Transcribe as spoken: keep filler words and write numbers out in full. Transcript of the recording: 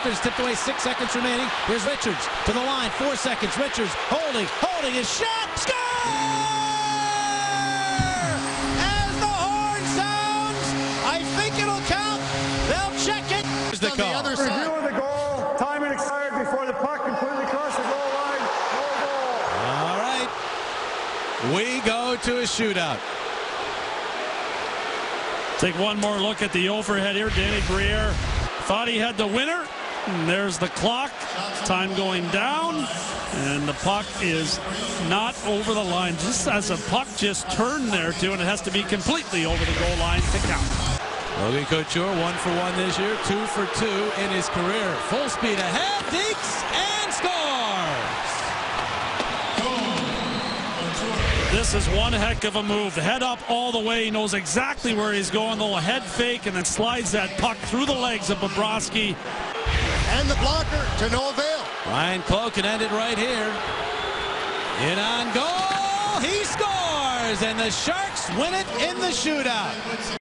Panthers tipped away, six seconds remaining. Here's Richards to the line, four seconds. Richards holding, holding his shot. Score! As the horn sounds, I think it'll count. They'll check it. Here's the call. The review of the goal. Timing expired before the puck completely crossed the goal line. No goal. All right. We go to a shootout. Take one more look at the overhead here. Danny Brière thought he had the winner. And there's the clock. Time going down. And the puck is not over the line. Just as a puck just turned there, too, and it has to be completely over the goal line to count. Logan Couture, one for one this year, two for two in his career. Full speed ahead. Deeks and scores. This is one heck of a move. Head up all the way. He knows exactly where he's going. Little head fake and then slides that puck through the legs of Bobrovsky. And the blocker to no avail. Ryan Cloak can end it right here. In on goal, he scores, and the Sharks win it in the shootout.